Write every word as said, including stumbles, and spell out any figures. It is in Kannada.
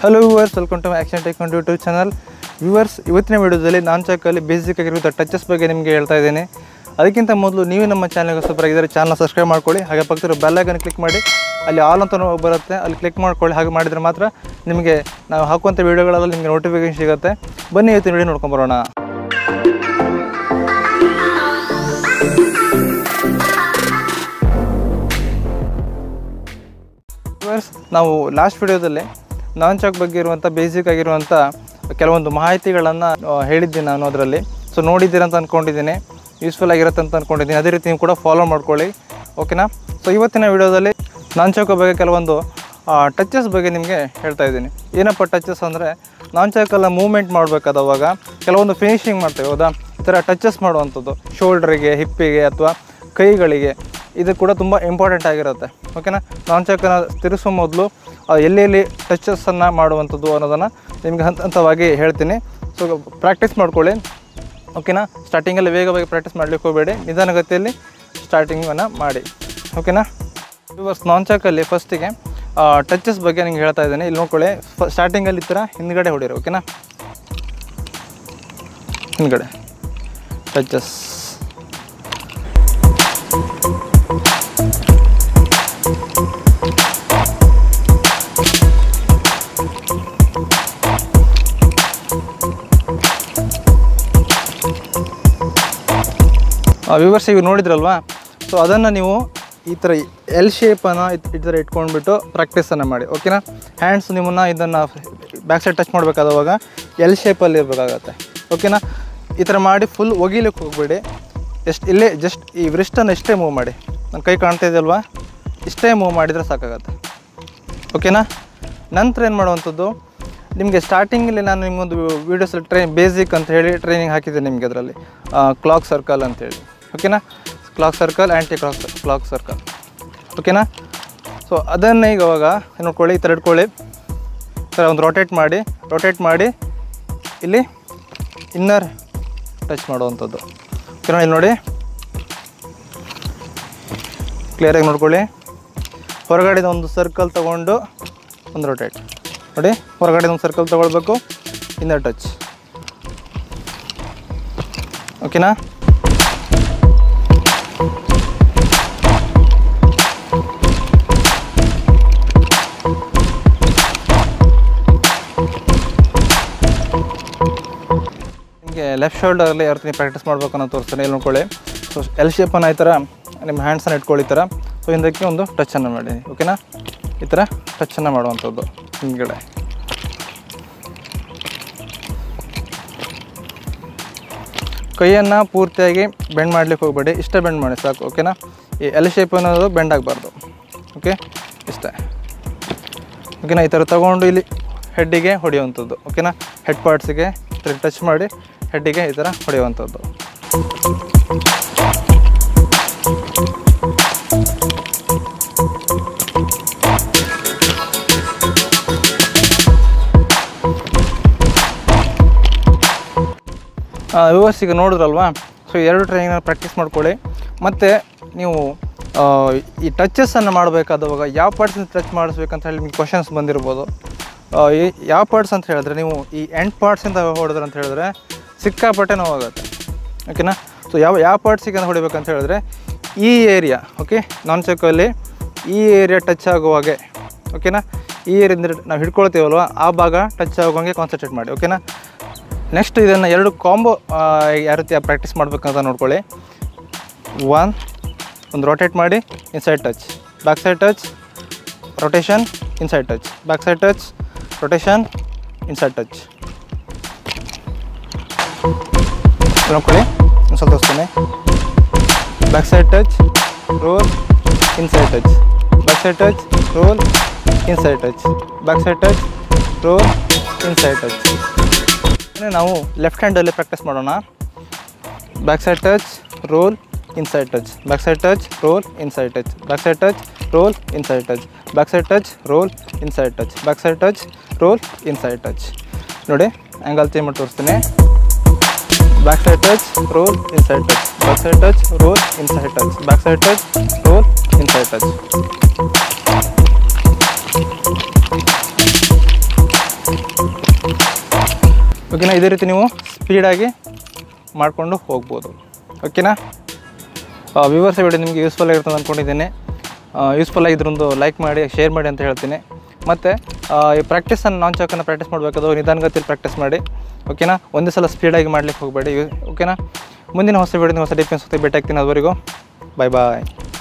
Hello viewers, welcome to my Action Taekwondo YouTube channel. Viewers, ಇವತ್ತಿನ ವಿಡಿಯೋದಲ್ಲಿ ನಾಂಚಾಕು ಅಲ್ಲಿ ಬೇಸಿಕ್ ಆಗಿರೋ ಟಚಸ್ ಬಗ್ಗೆ ನಿಮಗೆ ಹೇಳ್ತಾ ಇದ್ದೇನೆ. ಅದಕ್ಕಿಂತ ಮೊದಲು ನೀವು ನಮ್ಮ ಚಾನೆಲ್ ಗೆ ಸಬ್ಸ್ಕ್ರೈಬ್ ಆಗಿದ್ರೆ ಚಾನೆಲ್ ಸಬ್ಸ್ಕ್ರೈಬ್ ಮಾಡ್ಕೊಳ್ಳಿ. ಹಾಗೆ ಪಕ್ಕದ ಬೆಲ್ ಐಕಾನ್ ಕ್ಲಿಕ್ ಮಾಡಿ. ಅಲ್ಲಿ ಆಲ್ ಅಂತ ಬರುತ್ತೆ. ಅಲ್ಲಿ ಕ್ಲಿಕ್ ಮಾಡ್ಕೊಳ್ಳಿ. ಹಾಗೆ ಮಾಡಿದ್ರೆ ಮಾತ್ರ ನಿಮಗೆ ನಾವು ಹಾಕುವಂತ ವಿಡಿಯೋಗಳಲ್ಲಿ ನಿಮಗೆ ನೋಟಿಫಿಕೇಶನ್ ಸಿಗುತ್ತೆ. ಬನ್ನಿ ಇವತ್ತಿನ ವಿಡಿಯೋ ನೋಡ್ಕೊಂಡು ಬರೋಣ. Viewers, ನಾವು ಲಾಸ್ಟ್ ವಿಡಿಯೋದಲ್ಲಿ ನಾಂಚಾಕು ಬಗ್ಗೆ ಇರುವಂತ ಬೇಸಿಕ್ ಆಗಿರುವಂತ ಕೆಲವೊಂದು ಮಾಹಿತಿಗಳನ್ನು ಹೇಳಿದ್ದೆ ನಾನು ಅದರಲ್ಲಿ ಸೋ ನೋಡಿದ್ದೀರಾ ಅಂತ ಅನ್ಕೊಂಡಿದ್ದೀನಿ ಯೂಸ್ಫುಲ್ ಆಗಿರುತ್ತೆ ಅಂತ ಅನ್ಕೊಂಡಿದ್ದೀನಿ ಅದೇ ರೀತಿ ನೀವು ಕೂಡ ಫಾಲೋ ಮಾಡ್ಕೊಳ್ಳಿ ಓಕೆನಾ ಸೋ ಇವತ್ತಿನ ವಿಡಿಯೋದಲ್ಲಿ ನಾಂಚಾಕು ಬಗ್ಗೆ ಕೆಲವೊಂದು ಟಚಸ್ ಬಗ್ಗೆ ನಿಮಗೆ ಹೇಳ್ತಾ ಇದ್ದೀನಿ ಏನಪ್ಪ ಟಚಸ್ ಅಂದ್ರೆ ನಾಂಚಾಕಲ್ಲ ಮೂವ್ಮೆಂಟ್ ಮಾಡಬೇಕಾದಾಗ ಕೆಲವೊಂದು ಫಿನಿಶಿಂಗ್ ಮಾಡ್ತೀವಿ ಹೌದಾ ಈ ತರ ಟಚಸ್ ಮಾಡುವಂತದ್ದು ಶೋಲ್ಡರಿಗೆ ಹಿಪ್ಪಿಗೆ ಅಥವಾ ಕೈಗಳಿಗೆ ಇದು ಕೂಡ ತುಂಬಾ ಇಂಪಾರ್ಟೆಂಟ್ ಆಗಿರುತ್ತೆ ಓಕೆನಾ ನಾಂಚಾಕನ ತಿರುಸೋ ಮೊದಲು ಎಲ್ಲೆಲ್ಲಿ ಟಚಸ್ ಅನ್ನು ಮಾಡುವಂತದ್ದು ಅನ್ನೋದನ್ನ ನಿಮಗೆ ಹಂತವಾಗಿ ಹೇಳ್ತೀನಿ ಸೋ ಪ್ರಾಕ್ಟೀಸ್ ಮಾಡ್ಕೊಳ್ಳಿ ಓಕೆನಾ ಸ್ಟಾರ್ಟಿಂಗ್ ಅಲ್ಲಿ ವೇಗವಾಗಿ ಪ್ರಾಕ್ಟೀಸ್ ಮಾಡ್ಲಿಕ್ಕೆ ಹೋಗಬೇಡಿ ನಿಧಾನಗತಿಯಲ್ಲಿ ಸ್ಟಾರ್ಟಿಂಗ್ ಅನ್ನು ಮಾಡಿ ಓಕೆನಾ ವಿವರ್ಸ್ ನಾಂಚಾಕು ಅಲ್ಲಿ ಫಸ್ಟ್ ಗೆ ಟಚಸ್ ಬಗ್ಗೆ ನಿಮಗೆ ಹೇಳ್ತಾ ಇದ್ದೇನೆ ಇಲ್ಲಿ ನೋಡ್ಕೊಳ್ಳಿ ಸ್ಟಾರ್ಟಿಂಗ್ ಅಲ್ಲಿ ಈ ತರ ಹಿಂದಗಡೆ ಹೊಡಿರಿ ಓಕೆನಾ ಹಿಂದಗಡೆ ಟಚಸ್ ವಿವರ್ಸ್ ಇವು ನೋಡಿದ್ರಲ್ವಾ ಸೊ ಅದನ್ನು ನೀವು ಈ ಥರ ಎಲ್ ಶೇಪನ್ನು ಈ ಥರ ಇಟ್ಕೊಂಡ್ಬಿಟ್ಟು ಪ್ರಾಕ್ಟೀಸನ್ನು ಮಾಡಿ ಓಕೆನಾ ಹ್ಯಾಂಡ್ಸ್ ನಿಮ್ಮನ್ನು ಇದನ್ನು ಬ್ಯಾಕ್ ಸೈಡ್ ಟಚ್ ಮಾಡಬೇಕಾದವಾಗ ಎಲ್ ಶೇಪಲ್ಲಿ ಇರಬೇಕಾಗತ್ತೆ ಓಕೆನಾ ಈ ಥರ ಮಾಡಿ ಫುಲ್ ಒಗಿಲಿಕ್ಕೆ ಹೋಗಬೇಡಿ ಎಷ್ಟು ಇಲ್ಲೇ ಜಸ್ಟ್ ಈ ವ್ರಿಸ್ಟನ್ನು ಇಷ್ಟೇ ಮೂವ್ ಮಾಡಿ ನನ್ನ ಕೈ ಕಾಣ್ತಾ ಇದೆಯಲ್ವಾ ಇಷ್ಟೇ ಮೂವ್ ಮಾಡಿದರೆ ಸಾಕಾಗತ್ತೆ ಓಕೆನಾ ನಂತರ ಏನು ಮಾಡುವಂಥದ್ದು ನಿಮಗೆ ಸ್ಟಾರ್ಟಿಂಗಲ್ಲಿ ನಾನು ನಿಮಗೊಂದು ವೀಡಿಯೋಸಲ್ಲಿ ಟ್ರೈ ಬೇಸಿಕ್ ಅಂತ ಹೇಳಿ ಟ್ರೈನಿಂಗ್ ಹಾಕಿದ್ದೆ ನಿಮಗೆ ಅದರಲ್ಲಿ ಕ್ಲಾಕ್ ಸರ್ಕಲ್ ಅಂತೇಳಿ ಓಕೆನಾ clock circle anti clock clock circle ಓಕೆನಾ ಸೊ ಅದನ್ನು ಈಗ ಅವಾಗ ನೋಡ್ಕೊಳ್ಳಿ ಈ ಥರ ಇಟ್ಕೊಳ್ಳಿ ಈ ಥರ ಒಂದು ರೊಟೇಟ್ ಮಾಡಿ ರೊಟೇಟ್ ಮಾಡಿ ಇಲ್ಲಿ ಇನ್ನರ್ ಟಚ್ ಮಾಡುವಂಥದ್ದು ಓಕೆನಾ ಇಲ್ಲಿ ನೋಡಿ ಕ್ಲಿಯರಾಗಿ ನೋಡ್ಕೊಳ್ಳಿ ಹೊರಗಡೆದ ಒಂದು ಸರ್ಕಲ್ ತೊಗೊಂಡು ಒಂದು ರೊಟೇಟ್ ನೋಡಿ ಹೊರಗಡೆ ಒಂದು ಸರ್ಕಲ್ ತೊಗೊಳ್ಬೇಕು ಇನ್ನರ್ ಟಚ್ ಓಕೆನಾ ಲೆಫ್ಟ್ ಶೋಲ್ಡರಲ್ಲಿ ಯಾವ ರೀತಿ ಪ್ರಾಕ್ಟೀಸ್ ಮಾಡಬೇಕನ್ನೋ ತೋರಿಸ್ತಾನೆ ಇಲ್ಲಿ ನೋಡ್ಕೊಳ್ಳಿ ಸೊ ಎಲ್ ಶೇಪನ್ನು ಈ ಥರ ನಿಮ್ಮ ಹ್ಯಾಂಡ್ಸನ್ನು ಇಟ್ಕೊಳ್ಳಿ ಈ ಥರ ಸೊ ಹಿಂದಕ್ಕೆ ಒಂದು ಟಚನ್ನು ಮಾಡಿ ಓಕೆನಾ ಈ ಥರ ಟಚನ್ನು ಮಾಡುವಂಥದ್ದು ಹಿಂದ್ಗಡೆ ಕೈಯನ್ನು ಪೂರ್ತಿಯಾಗಿ ಬೆಂಡ್ ಮಾಡಲಿಕ್ಕೆ ಹೋಗಬೇಡಿ ಇಷ್ಟೇ ಬೆಂಡ್ ಮಾಡಿ ಸಾಕು ಓಕೆನಾ ಈ ಎಲ್ ಶೇಪ್ ಅನ್ನೋದು ಬೆಂಡ್ ಆಗಬಾರ್ದು ಓಕೆ ಇಷ್ಟೇ ಓಕೆನಾ ಈ ಥರ ತೊಗೊಂಡು ಇಲ್ಲಿ ಹೆಡ್ಡಿಗೆ ಹೊಡೆಯುವಂಥದ್ದು ಓಕೆನಾ ಹೆಡ್ ಪಾರ್ಟ್ಸಿಗೆ ಈ ಥರ ಟಚ್ ಮಾಡಿ ಹೆಡ್ಡಿಗೆ ಈ ಥರ ಹೊಡೆಯುವಂಥದ್ದು ವಿವರ್ಸ್ ಈಗ ನೋಡಿದ್ರಲ್ವಾ ಸೊ ಎರಡು ಟ್ರೈನಿಂಗ್ನ ಪ್ರಾಕ್ಟೀಸ್ ಮಾಡ್ಕೊಳ್ಳಿ ಮತ್ತು ನೀವು ಈ ಟಚಸ್ಸನ್ನು ಮಾಡಬೇಕಾದವಾಗ ಯಾವ ಪಾರ್ಟ್ಸಿಂದ ಟಚ್ ಮಾಡಿಸ್ಬೇಕಂತ ಹೇಳಿ ನಿಮಗೆ ಕ್ವಶನ್ಸ್ ಬಂದಿರ್ಬೋದು ಯಾವ ಪಾರ್ಟ್ಸ್ ಅಂತ ಹೇಳಿದ್ರೆ ನೀವು ಈ ಎಂಡ್ ಪಾರ್ಟ್ಸಿಂದ ಹೊಡೆದ್ರೆ ಅಂತ ಹೇಳಿದ್ರೆ ಸಿಕ್ಕಾಪಟ್ಟೆ ನೋವಾಗುತ್ತೆ ಓಕೆನಾ ಸೊ ಯಾವ ಯಾವ ಪಾರ್ಟ್ಸಿಗೆ ಹೊಡಿಬೇಕಂತ ಹೇಳಿದ್ರೆ ಈ ಏರಿಯಾ ಓಕೆ ನಾಂಚಾಕು ಅಲ್ಲಿ ಈ ಏರಿಯಾ ಟಚ್ ಆಗುವಾಗೆ ಓಕೆನಾ ಈ ಏರಿಯಿಂದ ನಾವು ಹಿಡ್ಕೊಳ್ತೀವಲ್ವ ಆ ಭಾಗ ಟಚ್ ಆಗುವಂಗೆ ಕಾನ್ಸಂಟ್ರೇಟ್ ಮಾಡಿ ಓಕೆನಾ ನೆಕ್ಸ್ಟ್ ಇದನ್ನು ಎರಡು ಕಾಂಬೋ ಯಾವ ರೀತಿ ಪ್ರಾಕ್ಟೀಸ್ ಮಾಡಬೇಕಂತ ನೋಡ್ಕೊಳ್ಳಿ ಒನ್ ಒಂದು ರೊಟೇಟ್ ಮಾಡಿ inside touch back side touch rotation inside touch back side touch rotation inside touch ನೋಡ್ಕೊಳ್ಳಿ ಒಂದು ಸ್ವಲ್ಪ ತೋರಿಸ್ತೀನಿ back side touch roll inside touch back side touch roll inside touch back side touch roll inside touch ನಾವು ಲೆಫ್ಟ್ ಹ್ಯಾಂಡಲ್ಲಿ ಪ್ರಾಕ್ಟೀಸ್ ಮಾಡೋಣ back side touch roll inside touch back side touch roll inside touch back side touch roll inside touch back side touch roll inside touch back side touch roll inside touch ನೋಡಿ ಆ್ಯಂಗಲ್ ಚೇಂಜ್ ಮಾಡಿ ತೋರಿಸ್ತೀನಿ Backside touch, roll, inside touch. Backside touch, roll, inside touch. Backside touch, roll, inside touch. Okay na, ide riti neevu speed aagi maadkondo hogbodu. Okay na, viewers video nimge useful agirutante ankondiddene. Useful agidrondu like maadi, share maadi anta heltine. ಮತ್ತೆ ಈ ಪ್ರಾಕ್ಟೀಸ್ ಅನ್ನು ನಾಂಚಾಕನ್ನು ಪ್ರಾಕ್ಟೀಸ್ ಮಾಡಬೇಕಾದ್ರೆ ನಿಧಾನಗತಿಯಲ್ಲಿ ಪ್ರಾಕ್ಟೀಸ್ ಮಾಡಿ ಓಕೆನಾ, ಒಂದೇ ಸಲ ಸ್ಪೀಡಾಗಿ ಮಾಡಲಿಕ್ಕೆ ಹೋಗಬೇಡಿ ಓಕೆನಾ. ಮುಂದಿನ ಹೊಸ ವಿಡಿಯೋದ ಹೊಸ ಡಿಫೆನ್ಸ್ ಜೊತೆ ಭೇಟಿ ಆಗ್ತೀನಿ, ಅದುವರೆಗೂ ಬಾಯ್ ಬಾಯ್.